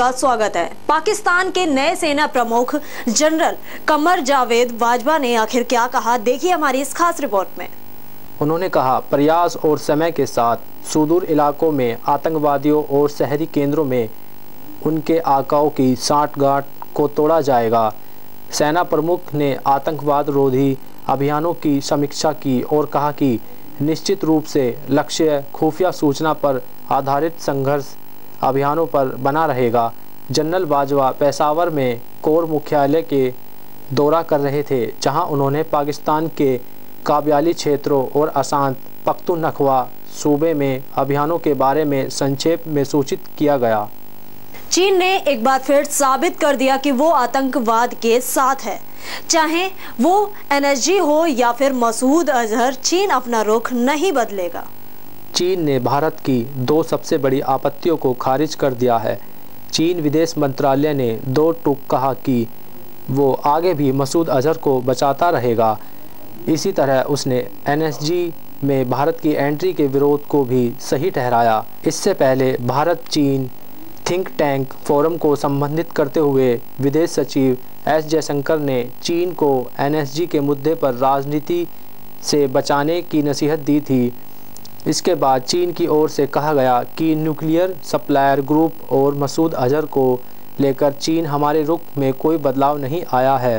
का स्वागत है। पाकिस्तान के नए सेना प्रमुख जनरल कमर जावेद वाज़बा ने आखिर क्या कहा, देखिए हमारी इस खास रिपोर्ट में। उन्होंने कहा, प्रयास और समय के साथ सुदूर इलाकों में आतंकवादियों और शहरी केंद्रों में उनके आकाओं की साठगांठ को तोड़ा जाएगा। सेना प्रमुख ने आतंकवाद रोधी अभियानों की समीक्षा की और कहा कि निश्चित रूप से लक्ष्य खुफिया सूचना पर आधारित संघर्ष अभियानों पर बना रहेगा। जनरल वाज़बा पेशावर में कोर मुख्यालय के दौरा कर रहे थे, जहां उन्होंने पाकिस्तान के काबियाली क्षेत्रों और अशांत पख्तूनख्वा सूबे में अभियानों के बारे में संक्षेप में सूचित किया गया। चीन ने एक बार फिर साबित कर दिया कि वो आतंकवाद के साथ है, चाहे वो एनएसजी हो या फिर मसूद अजहर, चीन अपना रुख नहीं बदलेगा। चीन ने भारत की दो सबसे बड़ी आपत्तियों को खारिज कर दिया है। चीन विदेश मंत्रालय ने दो टूक कहा कि वो आगे भी मसूद अजहर को बचाता रहेगा। इसी तरह उसने एनएसजी में भारत की एंट्री के विरोध को भी सही ठहराया। इससे पहले भारत चीन थिंक टैंक फोरम को संबोधित करते हुए विदेश सचिव एस जयशंकर ने चीन को एनएसजी के मुद्दे पर राजनीति से बचाने की नसीहत दी थी। इसके बाद चीन की ओर से कहा गया कि न्यूक्लियर सप्लायर ग्रुप और मसूद अजहर को लेकर चीन हमारे रुख में कोई बदलाव नहीं आया है।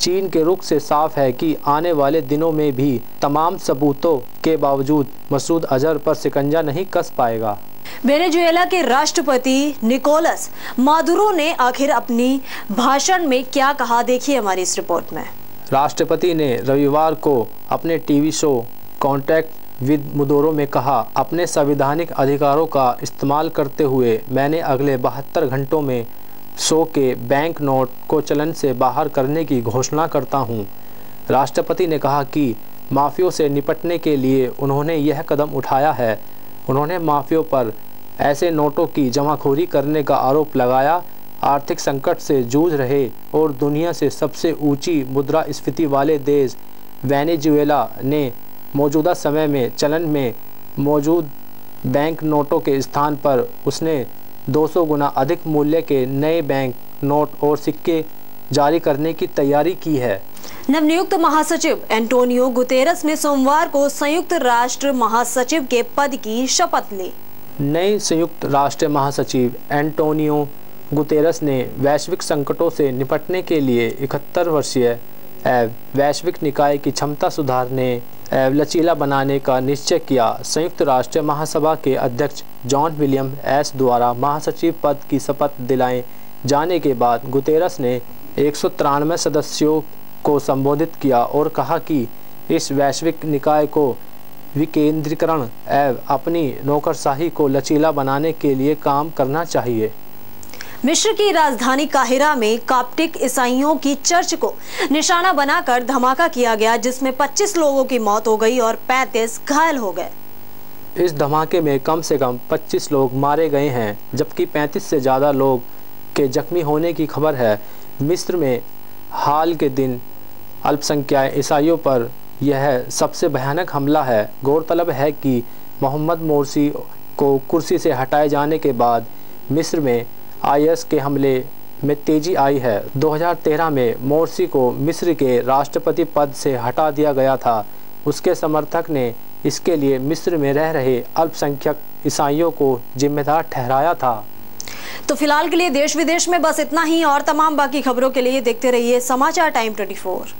चीन के रुख से साफ है कि आने वाले दिनों में भी तमाम सबूतों के बावजूद मसूद अजहर पर शिकंजा नहीं कस पाएगा। वेनेजुएला के राष्ट्रपति निकोलस मादुरो ने आखिर अपनी भाषण में क्या कहा, देखिए हमारी इस रिपोर्ट में। राष्ट्रपति ने रविवार को अपने TV show contact with Maduro में कहा, अपने संवैधानिक अधिकारों का इस्तेमाल करते हुए मैंने अगले 72 घंटों में 100 के बैंक नोट को चलन से बाहर करने की घोषणा करता हूँ। राष्ट्रपति ने कहा कि माफियों से निपटने के लिए उन्होंने यह कदम उठाया है। उन्होंने माफियों पर ऐसे नोटों की जमाखोरी करने का आरोप लगाया। आर्थिक संकट से जूझ रहे और दुनिया से सबसे ऊंची मुद्रास्फीति वाले देश वेनेजुएला ने मौजूदा समय में चलन में मौजूद बैंक नोटों के स्थान पर उसने 200 गुना अधिक मूल्य के नए बैंक नोट और सिक्के जारी करने की तैयारी की है। नवनियुक्त महासचिव एंटोनियो गुटेरेस ने सोमवार को संयुक्त राष्ट्र महासचिव के पद की शपथ ली। नए संयुक्त राष्ट्र महासचिव एंटोनियो गुटेरेस ने वैश्विक संकटों से निपटने के लिए 71 वर्षीय एवं वैश्विक निकाय की क्षमता सुधारने एवं लचीला बनाने का निश्चय किया। संयुक्त राष्ट्र महासभा के अध्यक्ष जॉन विलियम एस द्वारा महासचिव पद की शपथ दिलाए जाने के बाद गुटेरेस ने 193 सदस्यों को संबोधित किया और कहा कि इस वैश्विक निकाय को विकेंद्रीकरण एवं अपनी नौकरशाही को लचीला बनाने के लिए काम करना चाहिए। मिस्र की राजधानी काहिरा में काप्टिक ईसाइयों की चर्च को निशाना बनाकर धमाका किया गया, जिसमें 25 लोगों की मौत हो गई और 35 घायल हो गए। इस धमाके में कम से कम 25 लोग मारे गए हैं, जबकि 35 से ज़्यादा लोग के जख्मी होने की खबर है। मिस्र में हाल के दिन अल्पसंख्यक ईसाइयों पर यह सबसे भयानक हमला है। गौरतलब है कि मोहम्मद मोर्सी को कुर्सी से हटाए जाने के बाद मिस्र में आईएस के हमले में तेजी आई है। 2013 में मोर्सी को मिस्र के राष्ट्रपति पद से हटा दिया गया था। उसके समर्थक ने इसके लिए मिस्र में रह रहे अल्पसंख्यक ईसाइयों को जिम्मेदार ठहराया था। तो फिलहाल के लिए देश विदेश में बस इतना ही, और तमाम बाकी खबरों के लिए देखते रहिए समाचार टाइम 24।